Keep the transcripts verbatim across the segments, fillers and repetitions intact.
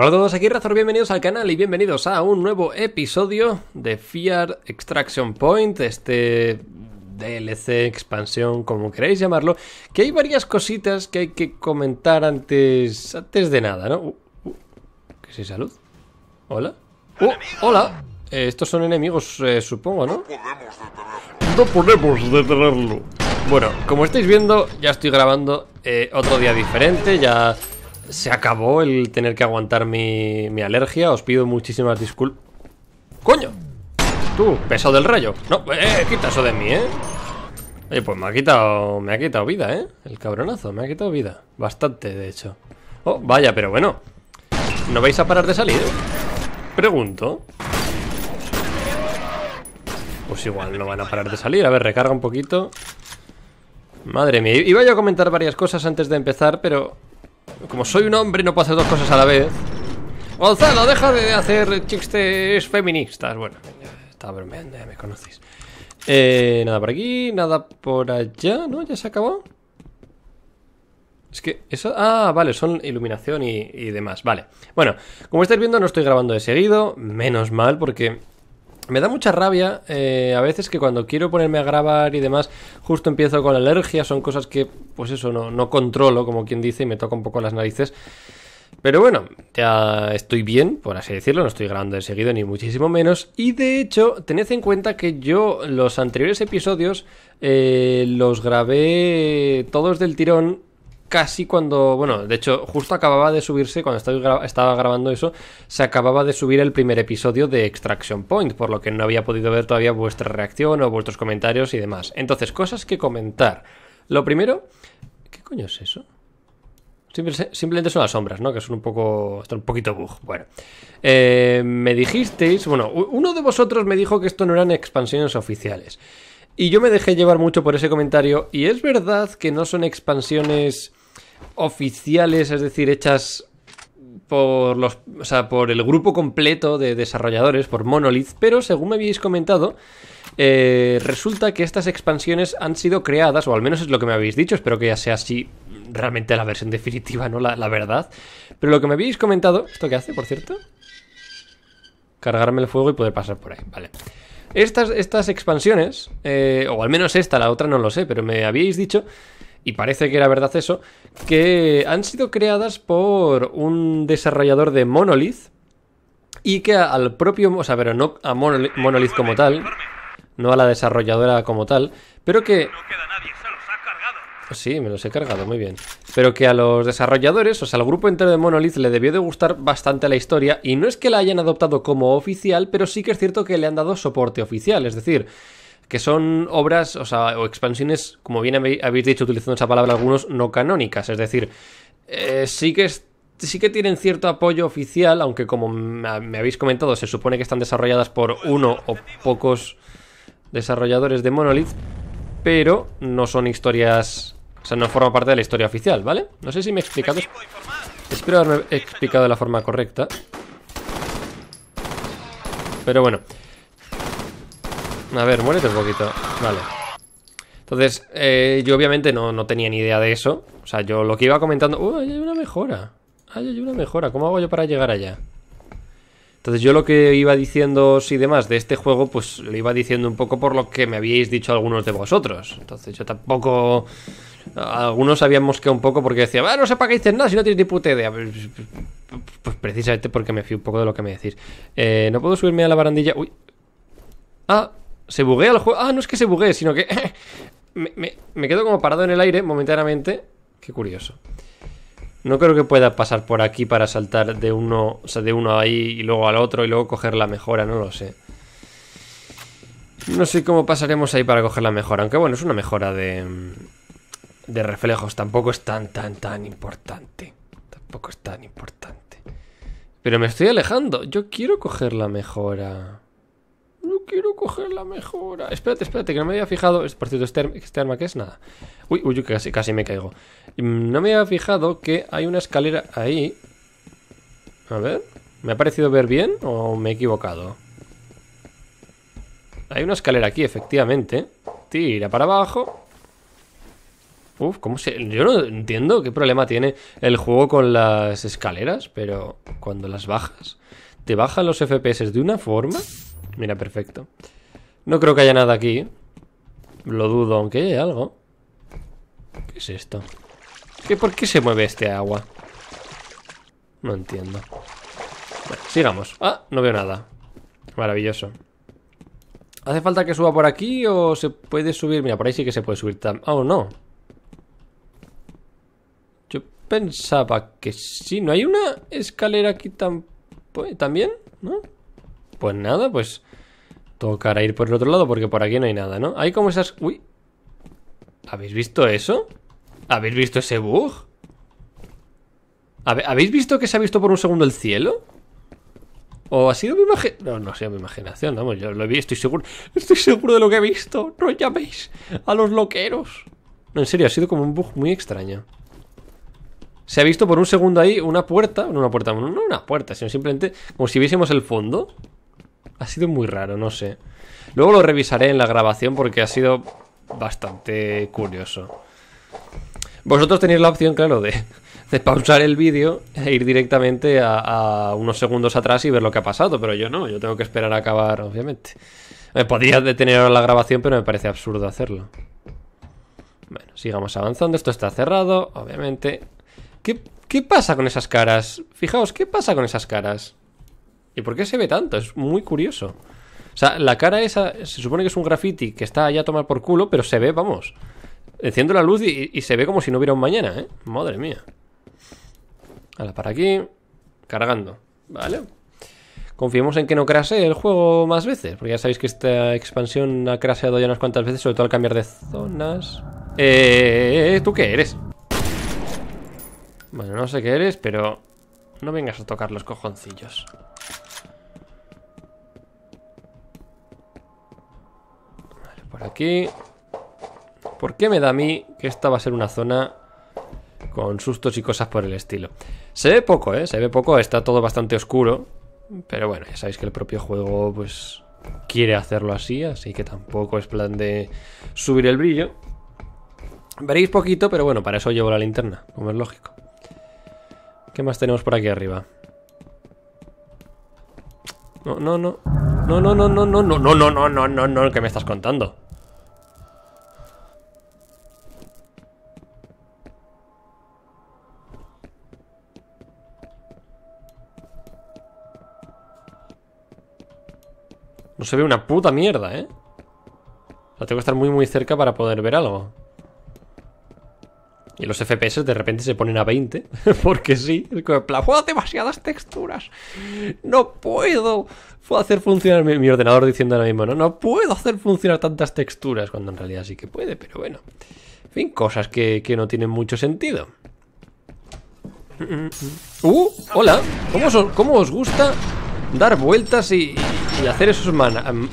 Hola a todos, aquí Razor, bienvenidos al canal y bienvenidos a un nuevo episodio de Fear Extraction Point, este D L C, expansión, como queréis llamarlo, que hay varias cositas que hay que comentar antes antes de nada, ¿no? Uh, uh, ¿Qué es esa luz? ¿Hola? Uh, ¡Hola! Eh, estos son enemigos, eh, supongo, ¿no? No podemos detenerlo. Bueno, como estáis viendo, ya estoy grabando eh, otro día diferente, ya... Se acabó el tener que aguantar mi, mi alergia. Os pido muchísimas disculpas. ¡Coño! Tú, pesado del rayo. No, eh, quita eso de mí, eh. Oye, pues me ha quitado. Me ha quitado vida, eh. El cabronazo, me ha quitado vida. Bastante, de hecho. Oh, vaya, pero bueno. ¿No vais a parar de salir? Pregunto. Pues igual no van a parar de salir. A ver, recarga un poquito. Madre mía. Iba yo a comentar varias cosas antes de empezar, pero. Como soy un hombre, no puedo hacer dos cosas a la vez. Gonzalo, deja de hacer chistes feministas. Bueno, estaba bromeando, ya me conocéis. Eh, nada por aquí, nada por allá. ¿No? ¿Ya se acabó? Es que eso... Ah, vale, son iluminación y, y demás. Vale. Bueno, como estáis viendo, no estoy grabando de seguido. Menos mal, porque... Me da mucha rabia eh, a veces que cuando quiero ponerme a grabar y demás, justo empiezo con alergia, son cosas que, pues eso, no, no controlo, como quien dice, y me toca un poco las narices. Pero bueno, ya estoy bien, por así decirlo, no estoy grabando de seguido ni muchísimo menos. Y de hecho, tened en cuenta que yo los anteriores episodios eh, los grabé todos del tirón. Casi cuando, bueno, de hecho justo acababa de subirse, cuando estaba, gra estaba grabando eso, se acababa de subir el primer episodio de Extraction Point, por lo que no había podido ver todavía vuestra reacción o vuestros comentarios y demás. Entonces, cosas que comentar. Lo primero, ¿qué coño es eso? Simple, simplemente son las sombras, ¿no? Que son un poco, está un poquito bug. Bueno, eh, me dijisteis, bueno, uno de vosotros me dijo que esto no eran expansiones oficiales. Y yo me dejé llevar mucho por ese comentario, y es verdad que no son expansiones oficiales, es decir, hechas por los, o sea, por el grupo completo de desarrolladores, por Monolith, pero según me habéis comentado, eh, resulta que estas expansiones han sido creadas, o al menos es lo que me habéis dicho, espero que ya sea así realmente la versión definitiva, no la, la verdad, pero lo que me habéis comentado, ¿esto qué hace, por cierto? Cargarme el fuego y poder pasar por ahí, vale. Estas, estas expansiones, eh, o al menos esta, la otra no lo sé, pero me habíais dicho, y parece que era verdad eso, que han sido creadas por un desarrollador de Monolith y que al propio, o sea, pero no a Monolith, Monolith como tal, no a la desarrolladora como tal, pero que... Sí, me los he cargado, muy bien. Pero que a los desarrolladores, o sea, al grupo entero de Monolith le debió de gustar bastante la historia. Y no es que la hayan adoptado como oficial, pero sí que es cierto que le han dado soporte oficial. Es decir, que son obras, o sea, o expansiones, como bien habéis dicho utilizando esa palabra algunos, no canónicas. Es decir, eh, sí que es... Sí que tienen cierto apoyo oficial, aunque como me habéis comentado, se supone que están desarrolladas por uno o pocos desarrolladores de Monolith. Pero no son historias... O sea, no forma parte de la historia oficial, ¿vale? No sé si me he explicado. Espero haberme explicado de la forma correcta. Pero bueno. A ver, muérete un poquito. Vale. Entonces, eh, yo obviamente no, no tenía ni idea de eso. O sea, yo lo que iba comentando... ¡Uh, ahí hay una mejora! ¡Ahí hay una mejora! ¿Cómo hago yo para llegar allá? Entonces yo lo que iba diciendo y demás de este juego, pues lo iba diciendo un poco por lo que me habíais dicho algunos de vosotros. Entonces yo tampoco... Algunos habíamos que un poco porque decía, ah, no sé para qué dices nada si no tienes ni puta idea. Pues, pues precisamente porque me fío un poco de lo que me decís. Eh, no puedo subirme a la barandilla... Uy. Ah, se buguea el juego. Ah, no es que se buguee, sino que... me, me, me quedo como parado en el aire momentáneamente. Qué curioso. No creo que pueda pasar por aquí para saltar de uno, o sea, de uno ahí y luego al otro y luego coger la mejora, no lo sé. No sé cómo pasaremos ahí para coger la mejora, aunque bueno, es una mejora de, de reflejos, tampoco es tan, tan, tan importante. Tampoco es tan importante. Pero me estoy alejando, yo quiero coger la mejora. No quiero coger la mejora. Espérate, espérate, que no me había fijado. Por cierto, este, este arma que es nada. Uy, uy, casi, casi me caigo. No me había fijado que hay una escalera ahí. A ver, ¿me ha parecido ver bien o me he equivocado? Hay una escalera aquí, efectivamente. Tira para abajo. Uf, ¿cómo se...? Yo no entiendo qué problema tiene el juego con las escaleras, pero cuando las bajas, te bajan los F P S de una forma... Mira, perfecto. No creo que haya nada aquí. Lo dudo, aunque haya algo. ¿Qué es esto? ¿Qué, ¿Por qué se mueve este agua? No entiendo. Bueno, sigamos. Ah, no veo nada. Maravilloso. ¿Hace falta que suba por aquí o se puede subir? Mira, por ahí sí que se puede subir tan... Oh, no. Yo pensaba que sí. ¿No hay una escalera aquí tan... también? ¿No? Pues nada, pues... tocará ir por el otro lado porque por aquí no hay nada, ¿no? Hay como esas... Uy. ¿Habéis visto eso? ¿Habéis visto ese bug? ¿Habéis visto que se ha visto por un segundo el cielo? ¿O ha sido mi imaginación? No, no ha sido mi imaginación, vamos, yo lo vi, estoy seguro. Estoy seguro de lo que he visto. No llaméis a los loqueros. No, en serio, ha sido como un bug muy extraño. Se ha visto por un segundo ahí una puerta. No una puerta, no una puerta, sino simplemente como si viésemos el fondo. Ha sido muy raro, no sé. Luego lo revisaré en la grabación porque ha sido bastante curioso. Vosotros tenéis la opción, claro, de, de pausar el vídeo e ir directamente a, a unos segundos atrás y ver lo que ha pasado, pero yo no, yo tengo que esperar a acabar, obviamente. Me podría detener ahora la grabación, pero me parece absurdo hacerlo. Bueno, sigamos avanzando, esto está cerrado, obviamente. ¿Qué, qué pasa con esas caras? Fijaos, ¿qué pasa con esas caras? ¿Y por qué se ve tanto? Es muy curioso. O sea, la cara esa, se supone que es un graffiti que está allá a tomar por culo, pero se ve, vamos... Enciendo la luz y, y se ve como si no hubiera un mañana, ¿eh? Madre mía. Ahora para aquí. Cargando. Vale. Confiemos en que no crasee el juego más veces. Porque ya sabéis que esta expansión ha craseado ya unas cuantas veces, sobre todo al cambiar de zonas. Eh, ¿tú qué eres? Bueno, no sé qué eres, pero... No vengas a tocar los cojoncillos. Vale, por aquí... ¿Por qué me da a mí que esta va a ser una zona con sustos y cosas por el estilo? Se ve poco, ¿eh? Se ve poco, está todo bastante oscuro. Pero bueno, ya sabéis que el propio juego, pues, quiere hacerlo así. Así que tampoco es plan de subir el brillo. Veréis poquito, pero bueno, para eso llevo la linterna, como es lógico. ¿Qué más tenemos por aquí arriba? No, no, no. No, no, no, no, no, no, no, no, no, no, no, no, ¿qué me estás contando? No se ve una puta mierda, ¿eh? O sea, tengo que estar muy muy cerca para poder ver algo. Y los F P S de repente se ponen a veinte. Porque sí. Es como, ¡oh, demasiadas texturas! No puedo hacer funcionar mi, mi ordenador diciendo ahora mismo, ¿no? No puedo hacer funcionar tantas texturas. Cuando en realidad sí que puede, pero bueno. En fin, cosas que, que no tienen mucho sentido. ¡Uh! ¡Hola! ¿Cómo os, cómo os gusta dar vueltas y... y hacer esos,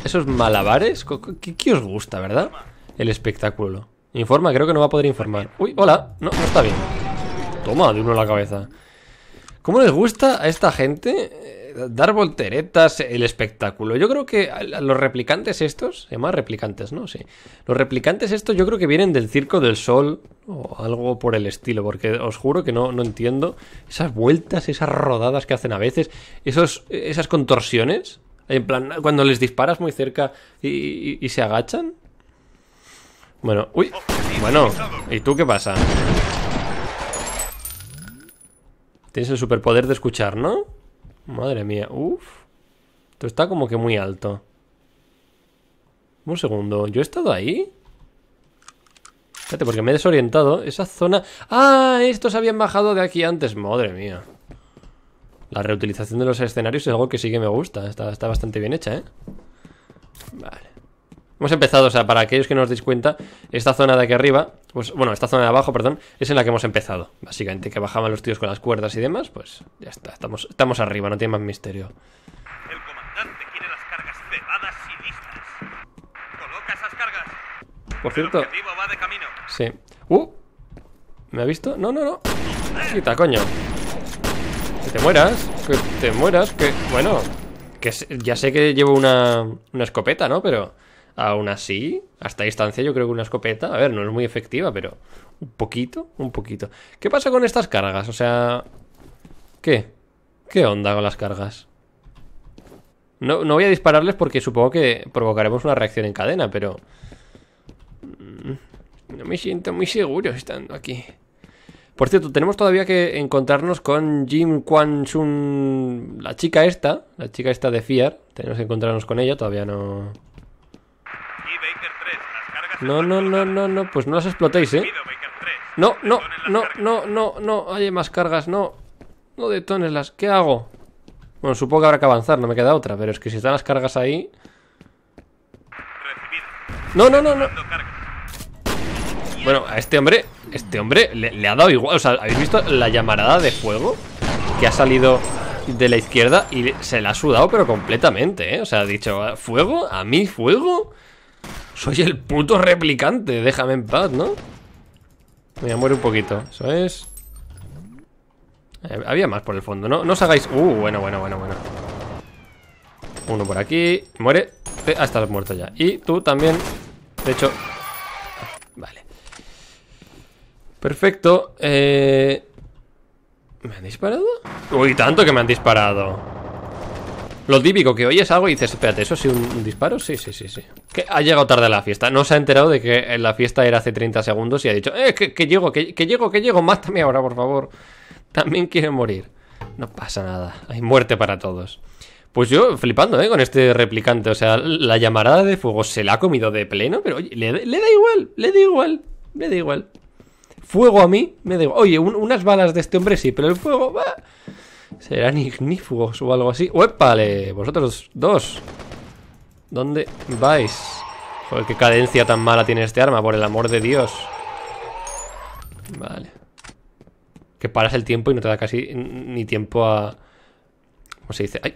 esos malabares? ¿Qué, ¿Qué os gusta, verdad? El espectáculo. Informa, creo que no va a poder informar. Uy, hola, no, no está bien. Toma, de uno en la cabeza. ¿Cómo les gusta a esta gente dar volteretas, el espectáculo? Yo creo que los replicantes estos, se llaman replicantes, ¿no? Sí. Los replicantes estos yo creo que vienen del Circo del Sol o algo por el estilo, porque os juro que no, no entiendo esas vueltas, esas rodadas que hacen a veces, esos, esas contorsiones. En plan, cuando les disparas muy cerca y, y, y se agachan. Bueno, uy. Bueno, ¿y tú qué pasa? Tienes el superpoder de escuchar, ¿no? Madre mía, uff. Esto está como que muy alto. Un segundo, ¿yo he estado ahí? Espérate, porque me he desorientado. Esa zona... ¡Ah! Estos habían bajado de aquí antes. Madre mía. La reutilización de los escenarios es algo que sí que me gusta. Está, está bastante bien hecha, ¿eh? Vale. Hemos empezado, o sea, para aquellos que no os deis cuenta, esta zona de aquí arriba, pues, bueno, esta zona de abajo, perdón, es en la que hemos empezado. Básicamente, que bajaban los tíos con las cuerdas y demás, pues ya está. Estamos, estamos arriba, no tiene más misterio. El comandante quiere las cargas cebadas y listas. Coloca esas cargas. Por cierto... El objetivo va de camino. Sí. ¡Uh! ¿Me ha visto? No, no, no. Quita, coño. Que te mueras, que te mueras, que... Bueno, que ya sé que llevo una, una escopeta, ¿no? Pero aún así, hasta distancia yo creo que una escopeta, a ver, no es muy efectiva, pero Un poquito, un poquito. ¿Qué pasa con estas cargas? O sea... ¿Qué? ¿Qué onda con las cargas? No, no voy a dispararles porque supongo que provocaremos una reacción en cadena, pero... No me siento muy seguro estando aquí. Por cierto, tenemos todavía que encontrarnos con Jim Quan Chun, la chica esta, la chica esta de Fear. Tenemos que encontrarnos con ella, todavía no... No, no, no, no, no, pues no las explotéis, ¿eh? No, no, no, no, no, no, hay más cargas, no. No detones las, ¿qué hago? Bueno, supongo que habrá que avanzar, no me queda otra, pero es que si están las cargas ahí... No, no, no, no. Bueno, a este hombre, este hombre le, le ha dado igual, o sea, ¿habéis visto la llamarada de fuego? Que ha salido de la izquierda y se la ha sudado, pero completamente, ¿eh? O sea, ha dicho, ¿fuego? ¿A mí fuego? Soy el puto replicante, déjame en paz, ¿no? Mira, muere un poquito, eso es. Eh, había más por el fondo, ¿no? No os hagáis... Uh, bueno, bueno, bueno, bueno. Uno por aquí, muere. Ah, estás muerto ya. Y tú también, de hecho... Vale. Perfecto, eh... ¿Me han disparado? Uy, tanto que me han disparado. Lo típico, que oyes algo y dices, espérate, ¿eso sí un, un disparo? Sí, sí, sí, sí. Que ha llegado tarde a la fiesta. No se ha enterado de que la fiesta era hace treinta segundos y ha dicho, eh, que, que llego, que, que llego, que llego, mátame ahora, por favor. También quiere morir. No pasa nada, hay muerte para todos. Pues yo, flipando, ¿eh? Con este replicante, o sea, la llamarada de fuego se la ha comido de pleno, pero oye, le, le da igual, le da igual, le da igual. Fuego a mí, me da igual. Oye, un, unas balas de este hombre sí, pero el fuego va... Serán ignífugos o algo así. ¡Uépale! Vosotros dos. ¿Dónde vais? Joder, qué cadencia tan mala tiene este arma, por el amor de Dios. Vale. Que paras el tiempo y no te da casi ni tiempo a... ¿Cómo se dice? ¡Ay!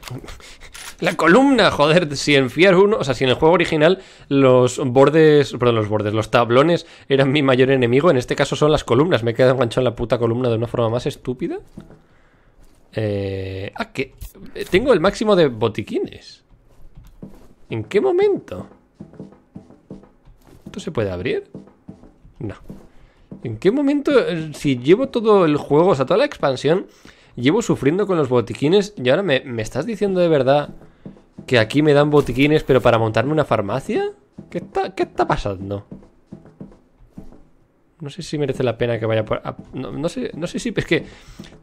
¡La columna! Joder, si en Fear uno, o sea, si en el juego original los bordes, perdón, los bordes, los tablones eran mi mayor enemigo, en este caso son las columnas. Me he quedado enganchado en la puta columna de una forma más estúpida. Eh, ah, que tengo el máximo de botiquines. ¿En qué momento? ¿Esto se puede abrir? No. ¿En qué momento? Si llevo todo el juego, o sea, toda la expansión, llevo sufriendo con los botiquines y ahora me, me estás diciendo de verdad que aquí me dan botiquines pero para montarme una farmacia. ¿Qué está, qué está pasando? No sé si merece la pena que vaya por... Ah, no, no sé, no sé si... Es que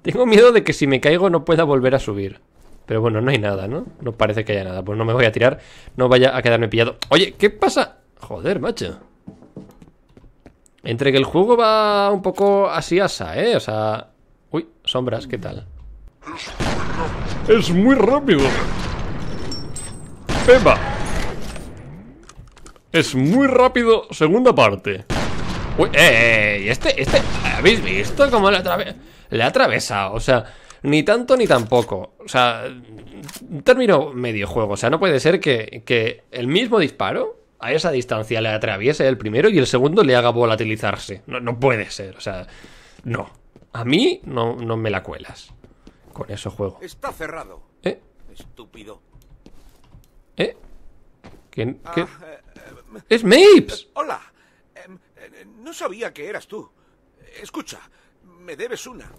tengo miedo de que si me caigo no pueda volver a subir. Pero bueno, no hay nada, ¿no? No parece que haya nada. Pues no me voy a tirar. No vaya a quedarme pillado. Oye, ¿qué pasa? Joder, macho. Entre que el juego va un poco así asa, ¿eh? O sea... Uy, sombras, ¿qué tal? Es muy rápido. Pepa. Es muy rápido. Segunda parte. Uy, eh, eh, este, este, ¿habéis visto cómo le, atraves le ha atravesado? O sea, ni tanto ni tampoco. O sea, término medio juego. O sea, no puede ser que, que el mismo disparo a esa distancia le atraviese el primero y el segundo le haga volatilizarse. No, no puede ser, o sea, no. A mí no, no me la cuelas con eso, juego. Está cerrado. ¿Eh? Estúpido. ¿Eh? ¿Quién? ¿Qué? Ah, eh, ¡Es Mapes! ¡Hola! No sabía que eras tú. Escucha, me debes una.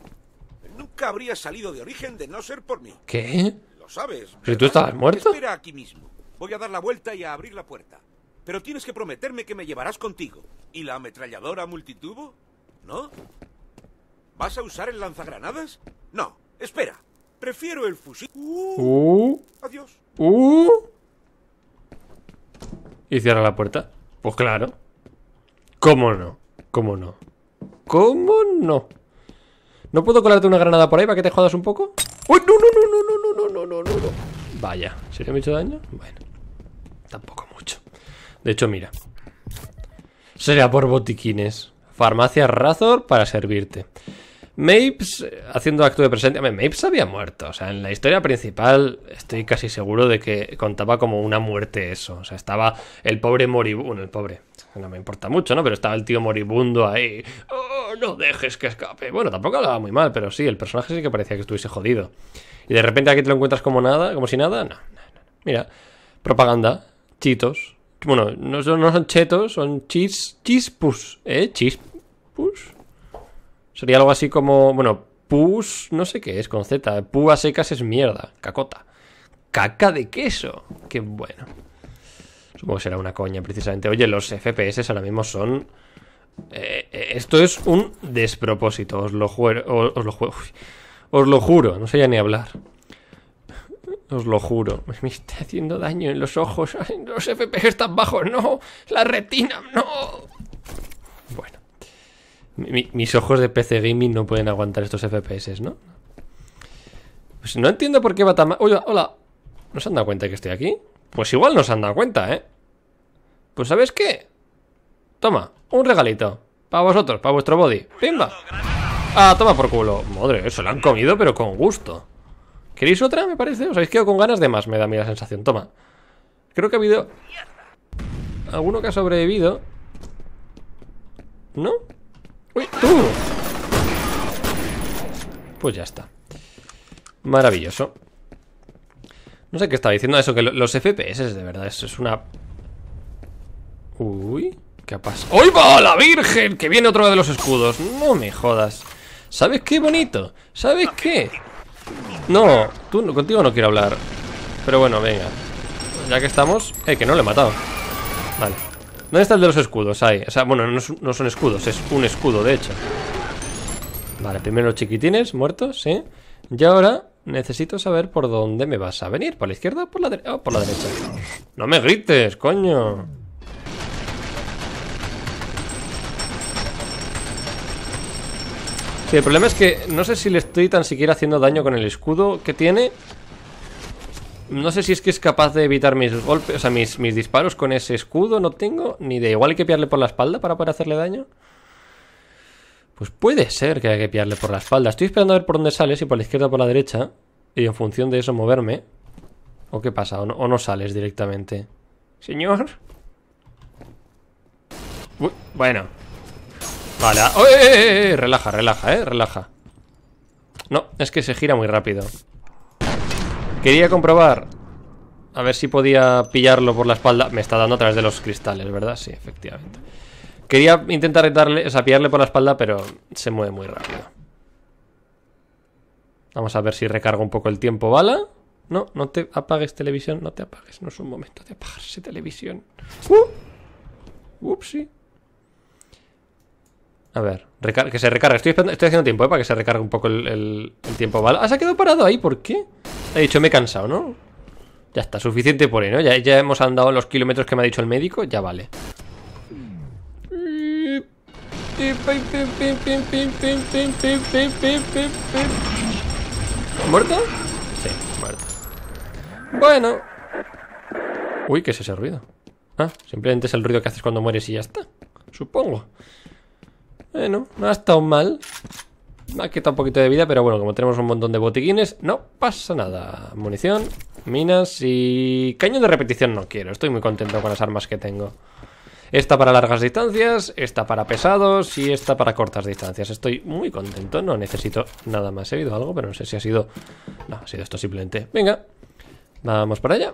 Nunca habría salido de origen de no ser por mí. ¿Qué? Lo sabes. ¿Pero si tú estabas muerto? Espera aquí mismo. Voy a dar la vuelta y a abrir la puerta. Pero tienes que prometerme que me llevarás contigo. ¿Y la ametralladora multitubo? ¿No? ¿Vas a usar el lanzagranadas? No, espera. Prefiero el fusil. Uh, uh, adiós. Uh. Y cierra la puerta. Pues claro. ¿Cómo no? ¿Cómo no? ¿Cómo no? ¿No puedo colarte una granada por ahí para que te jodas un poco? ¡Uy! ¡No, no, no, no, no, no, no, no, no, no! Vaya, ¿sería mucho daño? Bueno, tampoco mucho. De hecho, mira. Será por botiquines. Farmacia Razor para servirte. Mapes haciendo acto de presencia. Mapes había muerto. O sea, en la historia principal estoy casi seguro de que contaba como una muerte eso. O sea, estaba el pobre moribundo. Bueno, el pobre. No me importa mucho, ¿no? Pero estaba el tío moribundo ahí. ¡Oh, no dejes que escape! Bueno, tampoco hablaba muy mal, pero sí, el personaje sí que parecía que estuviese jodido. Y de repente aquí te lo encuentras como nada, como si nada. No, no, no. Mira, propaganda, chitos. Bueno, no son, no son chetos, son chis, chispus, ¿eh? Chis. push. Sería algo así como... Bueno, push... No sé qué es con Z. Pú a secas es mierda. Cacota. Caca de queso. Qué bueno. Supongo que será una coña, precisamente. Oye, los F P S ahora mismo son... Eh, esto es un despropósito. Os lo juro. Os lo juro. Os lo juro. No sé ya ni hablar. Os lo juro. Me está haciendo daño en los ojos. Ay, los F P S están bajos. No. La retina. No. Bueno. Mi, mis ojos de P C Gaming no pueden aguantar estos F P S, ¿no? Pues no entiendo por qué va tan mal. Hola, hola. ¿No se han dado cuenta de que estoy aquí? Pues igual no se han dado cuenta, ¿eh? Pues ¿sabes qué? Toma, un regalito. Para vosotros, para vuestro body. ¡Pimba! Ah, toma por culo. Madre, eso lo han comido, pero con gusto. ¿Queréis otra, me parece? ¿Os habéis quedado con ganas de más? Me da a mí la sensación. Toma. Creo que ha habido... ¿Alguno que ha sobrevivido? ¿No? ¡Uy, tú! Pues ya está. Maravilloso. No sé qué estaba diciendo eso, que los F P S de verdad, eso es una... Uy, ¿qué ha pasado? ¡Uy, va la virgen! Que viene otro de los escudos. No me jodas. ¿Sabes qué bonito? ¿Sabes qué? No, tú, contigo no quiero hablar. Pero bueno, venga. Ya que estamos... Eh, que no lo he matado. Vale. ¿Dónde está el de los escudos? Ahí. O sea, bueno, no, no son escudos, es un escudo, de hecho. Vale, primero los chiquitines muertos, sí. Y ahora... Necesito saber por dónde me vas a venir. ¿Por la izquierda o por la, oh, por la derecha? ¡No me grites, coño! Sí, el problema es que no sé si le estoy tan siquiera haciendo daño con el escudo que tiene. No sé si es que es capaz de evitar mis golpes, o sea, mis, mis disparos con ese escudo. No tengo ni idea. Igual hay que pillarle por la espalda para poder hacerle daño. Pues puede ser que haya que pillarle por la espalda. Estoy esperando a ver por dónde sale, si por la izquierda o por la derecha. Y en función de eso moverme. ¿O qué pasa? ¿O no, o no sales directamente? Señor. Uy, bueno. Vale. ¡Oh, eh, eh, eh! Relaja, relaja, eh. Relaja. No, es que se gira muy rápido. Quería comprobar. A ver si podía pillarlo por la espalda. Me está dando a través de los cristales, ¿verdad? Sí, efectivamente. Quería intentar darle, o sea, pillarle por la espalda, pero se mueve muy rápido. Vamos a ver si recargo un poco el tiempo bala. No, no te apagues, televisión, no te apagues. No es un momento de apagarse, televisión. ¡Uh! Upsi. A ver, que se recargue. Estoy, estoy haciendo tiempo, ¿eh? Para que se recargue un poco el, el, el tiempo bala. Ah, se ha quedado parado ahí, ¿por qué? He dicho, me he cansado, ¿no? Ya está, suficiente por ahí, ¿no? Ya, ya hemos andado los kilómetros que me ha dicho el médico, ya vale. ¿Muerto? Sí, muerto. Bueno. Uy, ¿qué es ese ruido? Ah, simplemente es el ruido que haces cuando mueres y ya está. Supongo. Bueno, no ha estado mal. Me ha quitado un poquito de vida, pero bueno, como tenemos un montón de botiquines, no pasa nada. Munición, minas y... Cañón de repetición no quiero. Estoy muy contento con las armas que tengo. Esta para largas distancias, esta para pesados y esta para cortas distancias. Estoy muy contento, no necesito nada más. He oído algo, pero no sé si ha sido... No, ha sido esto simplemente. Venga, vamos para allá.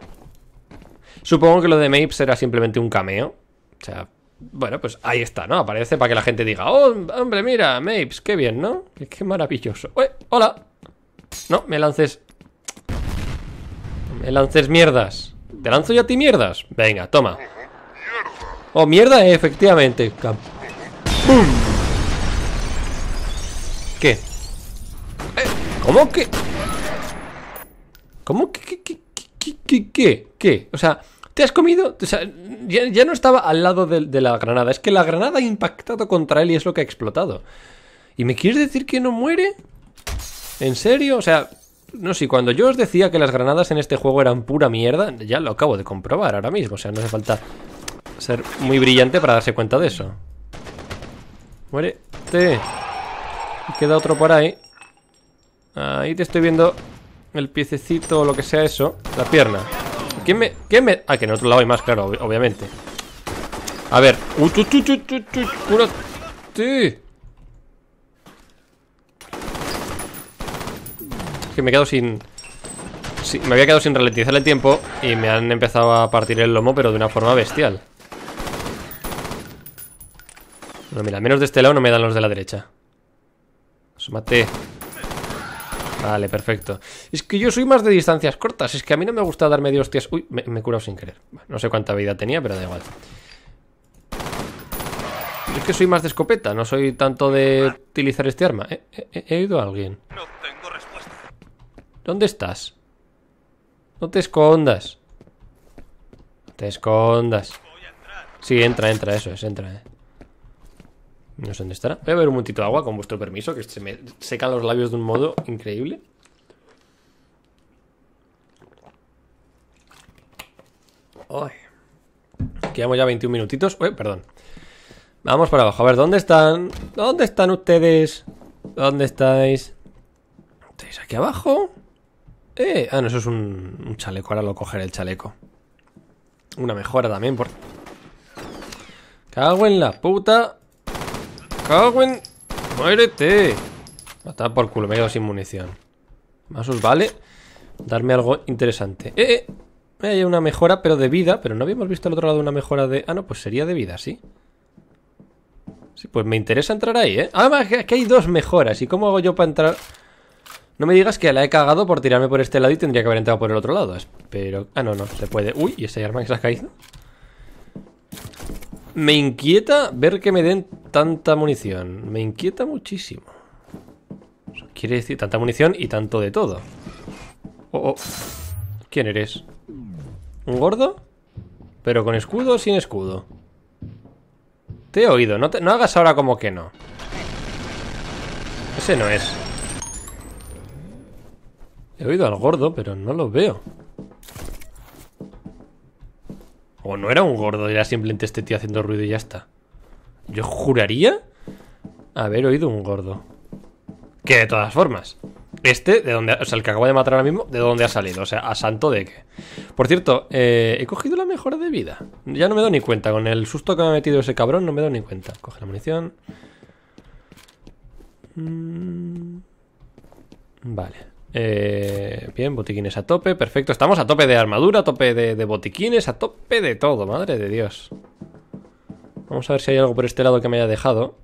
Supongo que lo de Mapes era simplemente un cameo. O sea, bueno, pues ahí está, ¿no? Aparece para que la gente diga, ¡oh, hombre, mira, Mapes! ¡Qué bien!, ¿no? ¡Qué, qué maravilloso! ¡Uy, hola! No, me lances... Me lances mierdas. ¿Te lanzo yo a ti mierdas? Venga, toma. Oh, mierda, eh, efectivamente. ¡Bum! ¿Qué? ¿Eh? ¿Cómo que? ¿Cómo que? ¿Qué? ¿Qué? ¿Qué? ¿Qué? ¿Qué? ¿Qué? O sea, ¿te has comido? O sea, ya, ya no estaba al lado de, de la granada. Es que la granada ha impactado contra él y es lo que ha explotado. ¿Y me quieres decir que no muere? ¿En serio? O sea, no sé, cuando yo os decía que las granadas en este juego eran pura mierda, ya lo acabo de comprobar ahora mismo. O sea, no hace falta... ser muy brillante para darse cuenta de eso. Muérete. Y queda otro por ahí. Ahí te estoy viendo el piececito o lo que sea eso. La pierna. ¿Quién me...? ¿Quién me...? Ah, que en otro lado hay más, claro, ob obviamente. A ver. ¡Uh, tu, tu, tu, tu, tu! ¡Cúrate! Es que me quedo sin... Sí, me había quedado sin ralentizar el tiempo y me han empezado a partir el lomo, pero de una forma bestial. Bueno, mira, al menos de este lado no me dan los de la derecha. Asómate. Vale, perfecto. Es que yo soy más de distancias cortas. Es que a mí no me gusta darme de hostias. Uy, me, me he curado sin querer. No sé cuánta vida tenía, pero da igual. Yo es que soy más de escopeta. No soy tanto de utilizar este arma. ¿Eh? ¿He, he oído a alguien? No tengo respuesta. ¿Dónde estás? No te escondas. No te escondas. Sí, entra, entra, eso es, entra, eh. No sé dónde estará. Voy a beber un montito de agua, con vuestro permiso, que se me secan los labios de un modo increíble. Ay. Quedamos ya veintiún minutitos. Uy, perdón. Vamos para abajo. A ver, ¿dónde están? ¿Dónde están ustedes? ¿Dónde estáis? ¿Estáis aquí abajo? Eh, ah, no, eso es un, un chaleco. Ahora lo cogeré el chaleco. Una mejora también, por... Cago en la puta. Cago en... ¡Muérete! Matar por culo, me he quedado sin munición. Más os vale darme algo interesante. ¡Eh, eh! Hay una mejora, pero de vida. Pero no habíamos visto al otro lado una mejora de... Ah, no, pues sería de vida, ¿sí? Sí, pues me interesa entrar ahí, ¿eh? Además, que hay dos mejoras. ¿Y cómo hago yo para entrar...? No me digas que la he cagado por tirarme por este lado y tendría que haber entrado por el otro lado. Pero... Ah, no, no, se puede. ¡Uy! ¿Y ese arma que se ha caído? Me inquieta ver que me den tanta munición. Me inquieta muchísimo. Eso quiere decir tanta munición y tanto de todo. Oh, oh. ¿Quién eres? ¿Un gordo? ¿Pero con escudo o sin escudo? Te he oído. No, te, no hagas ahora como que no. Ese no es. He oído al gordo, pero no lo veo. O no era un gordo, era simplemente este tío haciendo ruido y ya está. Yo juraría haber oído un gordo. Que de todas formas, este, de donde, o sea, el que acabo de matar ahora mismo, ¿de dónde ha salido? O sea, a santo de qué. Por cierto, eh, he cogido la mejora de vida. Ya no me doy ni cuenta, con el susto que me ha metido ese cabrón no me doy ni cuenta. Coge la munición. mm, Vale. Eh, bien, botiquines a tope, perfecto. Estamos a tope de armadura, a tope de, de botiquines, a tope de todo, madre de Dios. Vamos a ver si hay algo por este lado que me haya dejado.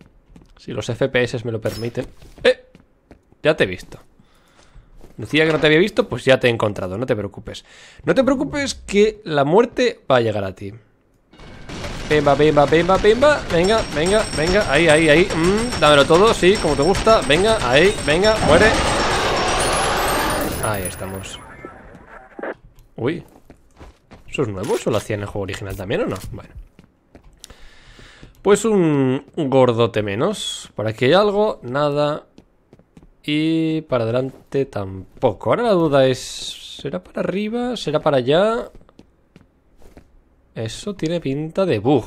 Si los F P S me lo permiten. ¡Eh! Ya te he visto. Decía que no te había visto, pues ya te he encontrado, no te preocupes. No te preocupes que la muerte va a llegar a ti. Pimba, pimba, pimba, pimba. Venga, venga, venga, ahí, ahí, ahí. Mm, dámelo todo, sí, como te gusta. Venga, ahí, venga, muere. Ahí estamos. Uy. ¿Eso es nuevo? ¿Eso lo hacía en el juego original también o no? Bueno. Pues un, un gordote menos. Por aquí hay algo, nada. Y para adelante tampoco. Ahora la duda es... ¿Será para arriba? ¿Será para allá? Eso tiene pinta de bug,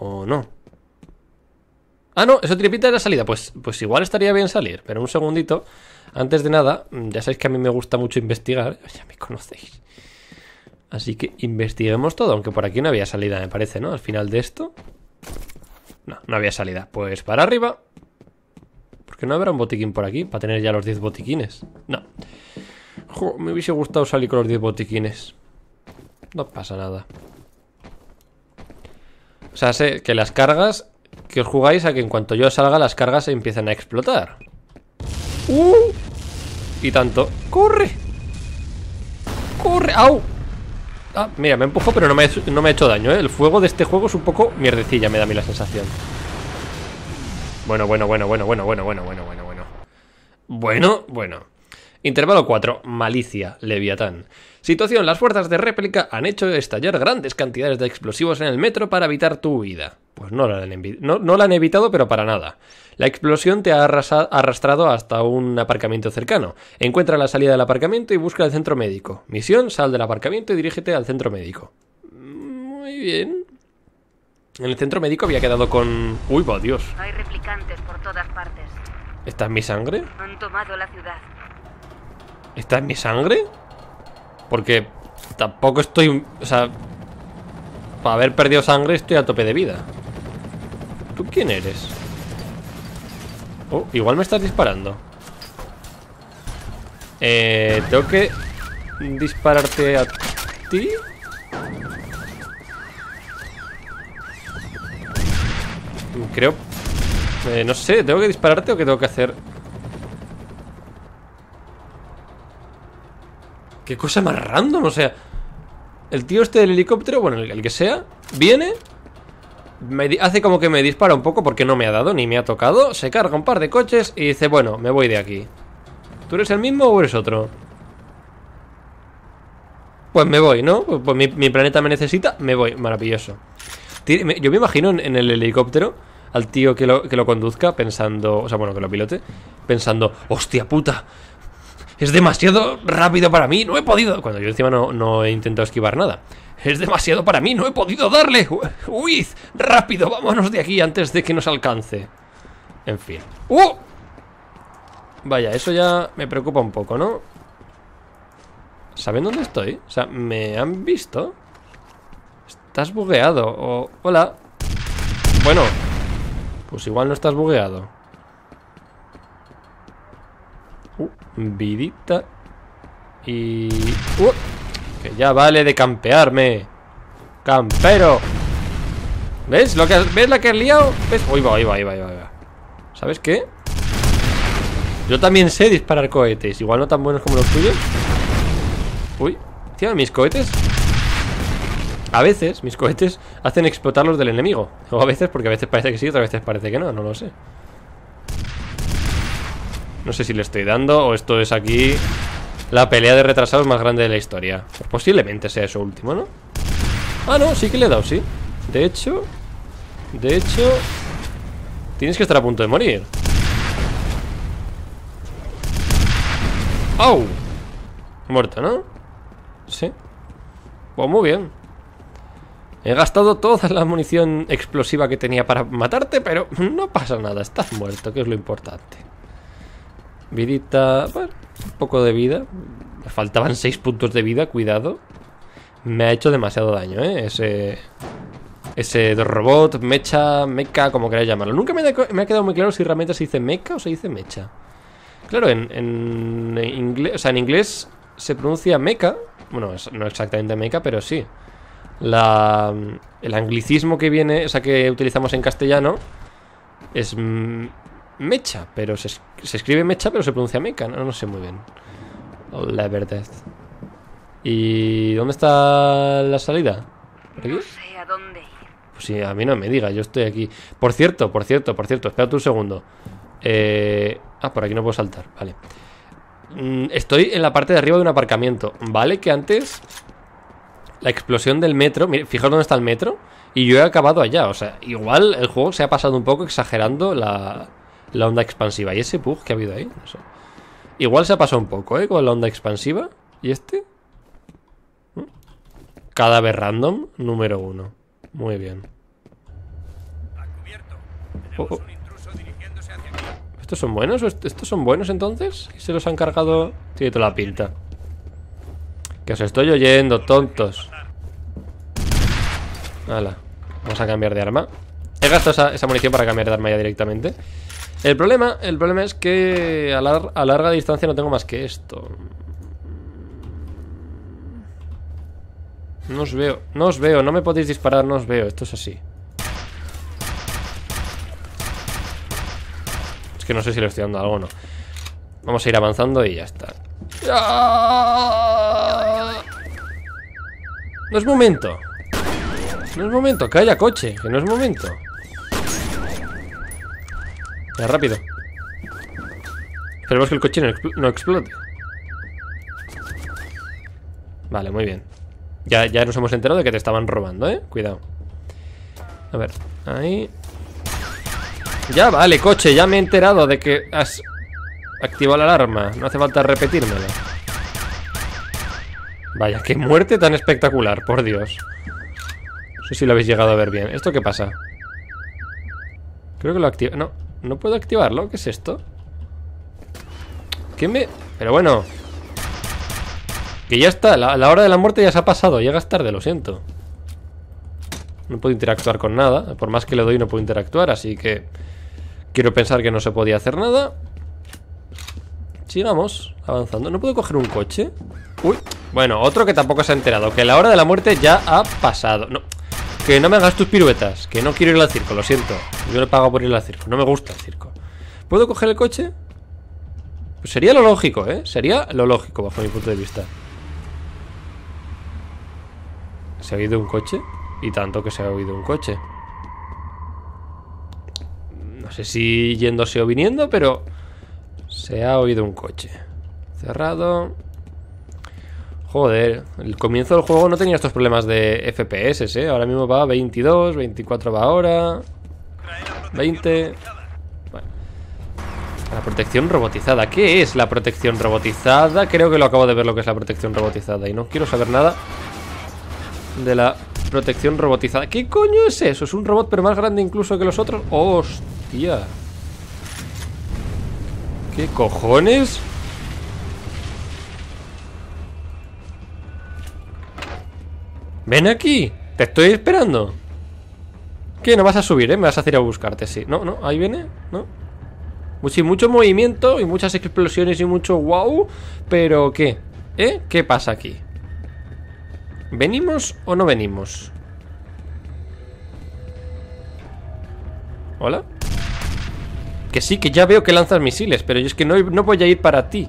¿o no? Ah, no, eso tiene pinta de la salida. Pues, pues igual estaría bien salir. Pero un segundito... Antes de nada, ya sabéis que a mí me gusta mucho investigar, ya me conocéis. Así que investiguemos todo, aunque por aquí no había salida, me parece, ¿no? Al final de esto. No, no había salida. Pues para arriba. ¿Por qué no habrá un botiquín por aquí? Para tener ya los diez botiquines. No. Jo, me hubiese gustado salir con los diez botiquines. No pasa nada. O sea, sé que las cargas que os jugáis a que en cuanto yo salga las cargas se empiezan a explotar. Uh, y tanto. ¡Corre! ¡Corre! ¡Au! Ah, mira, me empujó, pero no me, no me ha hecho daño, ¿eh? El fuego de este juego es un poco mierdecilla, me da a mí la sensación. Bueno, bueno, bueno, bueno, bueno, bueno, bueno, bueno, bueno, bueno. Bueno, bueno. Intervalo cuatro. Malicia, Leviatán. Situación. Las fuerzas de réplica han hecho estallar grandes cantidades de explosivos en el metro para evitar tu huida. Pues no la han, no, no la han evitado, pero para nada. La explosión te ha arrastrado hasta un aparcamiento cercano. Encuentra la salida del aparcamiento y busca el centro médico. Misión, sal del aparcamiento y dirígete al centro médico. Muy bien. En el centro médico había quedado con... ¡Uy, va, Dios! Hay replicantes por todas partes. ¿Esta es mi sangre? Han tomado la ciudad. ¿Esta es mi sangre? Porque tampoco estoy... O sea... Para haber perdido sangre estoy a tope de vida. ¿Tú quién eres? Oh, igual me estás disparando. Eh... Tengo que... dispararte a ti. Creo... Eh, no sé, ¿tengo que dispararte o qué tengo que hacer? Qué cosa más random, o sea. El tío este del helicóptero, bueno, el, el que sea, viene, me hace como que me dispara un poco porque no me ha dado ni me ha tocado. Se carga un par de coches y dice, bueno, me voy de aquí. ¿Tú eres el mismo o eres otro? Pues me voy, ¿no? Pues, pues mi, mi planeta me necesita, me voy. Maravilloso. Yo me imagino en, en el helicóptero al tío que lo, que lo conduzca pensando, o sea, bueno, que lo pilote, pensando, hostia puta, es demasiado rápido para mí, no he podido. Cuando yo encima no, no he intentado esquivar nada. Es demasiado para mí, no he podido darle. Huid, rápido, vámonos de aquí antes de que nos alcance. En fin. ¡Uh! Vaya, eso ya me preocupa un poco, ¿no? ¿Saben dónde estoy? O sea, ¿me han visto? Estás bugueado. O... Hola. Bueno, pues igual no estás bugueado. Uh, vidita. Y... Uh, que ya vale de campearme. ¡Campero! ¿Ves? Lo que has, ¿Ves la que has liado? ¿Ves? Uy, va, ahí va, ahí va, ahí va. ¿Sabes qué? Yo también sé disparar cohetes. Igual no tan buenos como los tuyos. Uy, encima mis cohetes. A veces mis cohetes hacen explotar los del enemigo. O a veces, porque a veces parece que sí, otras veces parece que no, no lo sé. No sé si le estoy dando o esto es aquí la pelea de retrasados más grande de la historia. Pues posiblemente sea eso último, ¿no? Ah, no, sí que le he dado, sí. De hecho, de hecho, tienes que estar a punto de morir. ¡Au! Muerto, ¿no? Sí. Pues muy bien. He gastado toda la munición explosiva que tenía para matarte, pero no pasa nada, estás muerto, que es lo importante. Vidita, bueno, un poco de vida. Me faltaban seis puntos de vida, cuidado. Me ha hecho demasiado daño, ¿eh? Ese ese robot, mecha, mecha, como queráis llamarlo. Nunca me, de, me ha quedado muy claro si realmente se dice mecha o se dice mecha. Claro, en, en, en inglés, o sea, en inglés se pronuncia mecha. Bueno, no exactamente mecha, pero sí. La, el anglicismo que viene, o sea, que utilizamos en castellano es... mecha, pero se, se escribe mecha, pero se pronuncia meca, no, no sé muy bien. La verdad. ¿Y dónde está la salida? ¿Aquí? No sé a dónde ir. Pues sí, a mí no me diga, yo estoy aquí. Por cierto, por cierto, por cierto, espérate un segundo. Eh, ah, por aquí no puedo saltar, vale. Estoy en la parte de arriba de un aparcamiento, ¿vale? Que antes la explosión del metro, mire, fijaos dónde está el metro, y yo he acabado allá, o sea, igual el juego se ha pasado un poco exagerando la... la onda expansiva. ¿Y ese bug que ha habido ahí? No sé. Igual se ha pasado un poco, ¿eh? Con la onda expansiva. ¿Y este? ¿Mm? Cadáver random número uno. Muy bien. Oh, oh. ¿Estos son buenos? Est ¿Estos son buenos entonces? ¿Se los han cargado? Tiene toda la pinta. Que os estoy oyendo, tontos. Hala. Vamos a cambiar de arma. He gastado esa, esa munición para cambiar de arma ya directamente. El problema, el problema es que a, lar, a larga distancia no tengo más que esto. No os veo, no os veo, no me podéis disparar, no os veo, esto es así. Es que no sé si le estoy dando algo o no. Vamos a ir avanzando y ya está. No es momento. No es momento, que haya coche, que no es momento. Rápido. Esperemos que el coche no, expl no explote. Vale, muy bien. Ya, ya nos hemos enterado de que te estaban robando, ¿eh? Cuidado. A ver, ahí. Ya vale, coche, ya me he enterado de que has activado la alarma. No hace falta repetírmelo. Vaya, qué muerte tan espectacular, por Dios. No sé si lo habéis llegado a ver bien. ¿Esto qué pasa? Creo que lo activa... No. No puedo activarlo, ¿qué es esto? ¿Qué me...? Pero bueno, que ya está, la, la hora de la muerte ya se ha pasado. Llegas tarde, lo siento. No puedo interactuar con nada. Por más que le doy no puedo interactuar, así que quiero pensar que no se podía hacer nada. Sigamos avanzando. ¿No puedo coger un coche? Uy, bueno, otro que tampoco se ha enterado, que la hora de la muerte ya ha pasado. No, Que no me hagas tus piruetas. Que no quiero ir al circo, lo siento. Yo le pago por ir al circo, no me gusta el circo. ¿Puedo coger el coche? Pues sería lo lógico, ¿eh? Sería lo lógico, bajo mi punto de vista. ¿Se ha oído un coche? Y tanto que se ha oído un coche. No sé si yéndose o viniendo, pero se ha oído un coche. Cerrado. Joder, el comienzo del juego no tenía estos problemas de F P S, ¿eh? Ahora mismo va a veintidós, veinticuatro va ahora, veinte... Bueno. La protección robotizada. ¿Qué es la protección robotizada? Creo que lo acabo de ver lo que es la protección robotizada y no quiero saber nada de la protección robotizada. ¿Qué coño es eso? ¿Es un robot pero más grande incluso que los otros? ¡Hostia! ¿Qué cojones? ¡Ven aquí! ¡Te estoy esperando! ¿Qué? No vas a subir, ¿eh? Me vas a hacer a buscarte, sí. No, no, ahí viene, ¿no? Sí, mucho movimiento y muchas explosiones y mucho wow. ¿Pero qué? ¿Eh? ¿Qué pasa aquí? ¿Venimos o no venimos? ¿Hola? Que sí, que ya veo que lanzas misiles, pero yo es que no, no voy a ir para ti.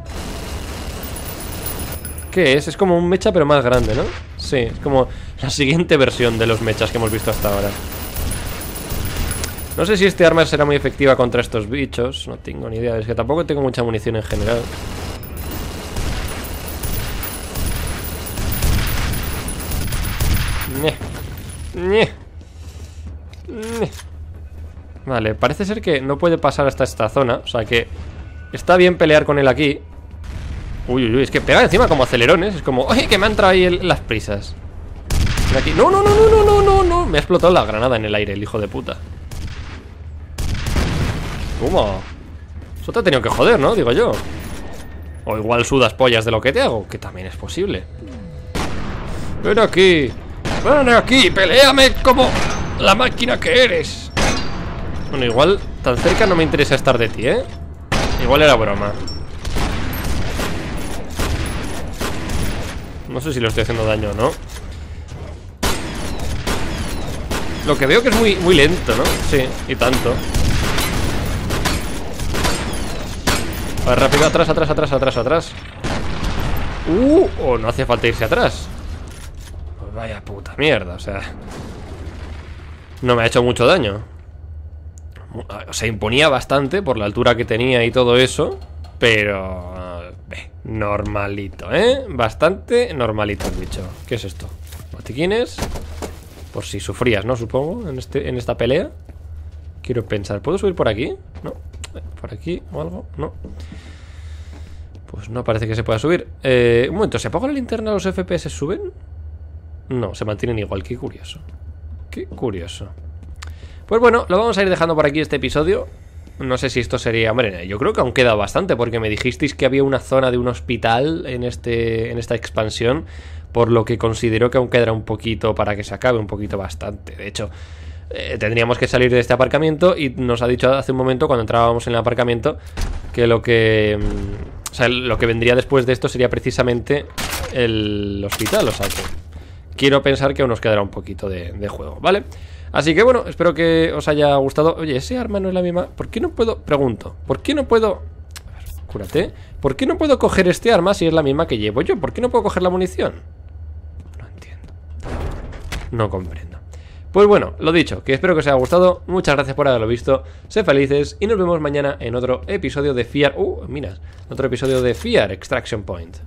¿Qué es? Es como un mecha pero más grande, ¿no? Sí, es como la siguiente versión de los mechas que hemos visto hasta ahora. No sé si este arma será muy efectiva contra estos bichos. No tengo ni idea, es que tampoco tengo mucha munición en general. Vale, parece ser que no puede pasar hasta esta zona. O sea que está bien pelear con él aquí. Uy, uy, uy, es que pega encima como acelerones. Es como, ¡ay, que me han entrado ahí el, las prisas! Mira aquí. No, no, no, no, no, no, no. Me ha explotado la granada en el aire, el hijo de puta. ¿Cómo? Eso te ha tenido que joder, ¿no? Digo yo. O igual sudas pollas de lo que te hago, que también es posible. Ven aquí. Ven aquí, peleame como la máquina que eres. Bueno, igual tan cerca no me interesa estar de ti, ¿eh? Igual era broma. No sé si lo estoy haciendo daño o no. Lo que veo que es muy, muy lento, ¿no? Sí, y tanto. A ver, rápido, atrás, atrás, atrás, atrás, atrás. Uh, oh, no hacía falta irse atrás. Pues vaya puta mierda, o sea. No me ha hecho mucho daño. O sea, imponía bastante por la altura que tenía y todo eso. Pero... normalito, ¿eh? Bastante normalito el bicho. ¿Qué es esto? Botiquines. Por si sufrías, ¿no? Supongo, en, este, en esta pelea. Quiero pensar, ¿puedo subir por aquí? No, por aquí o algo, no. Pues no parece que se pueda subir. eh, Un momento, ¿se apaga la linterna? ¿Los F P S suben? No, se mantienen igual, qué curioso. Qué curioso. Pues bueno, lo vamos a ir dejando por aquí este episodio. No sé si esto sería... Hombre, yo creo que aún queda bastante, porque me dijisteis que había una zona de un hospital en, este, en esta expansión, por lo que considero que aún quedará un poquito para que se acabe, un poquito bastante. De hecho, eh, tendríamos que salir de este aparcamiento y nos ha dicho hace un momento, cuando entrábamos en el aparcamiento, que lo que... O sea, lo que vendría después de esto sería precisamente el hospital, o sea que... Quiero pensar que aún nos quedará un poquito de, de juego, ¿vale? Así que bueno, espero que os haya gustado. Oye, ese arma no es la misma. ¿Por qué no puedo? Pregunto, ¿por qué no puedo? A ver, cúrate. ¿Por qué no puedo coger este arma si es la misma que llevo yo? ¿Por qué no puedo coger la munición? No entiendo. No comprendo. Pues bueno, lo dicho, que espero que os haya gustado. Muchas gracias por haberlo visto. Sed felices y nos vemos mañana en otro episodio de Fear. Uh, mira, otro episodio de Fear Extraction Point.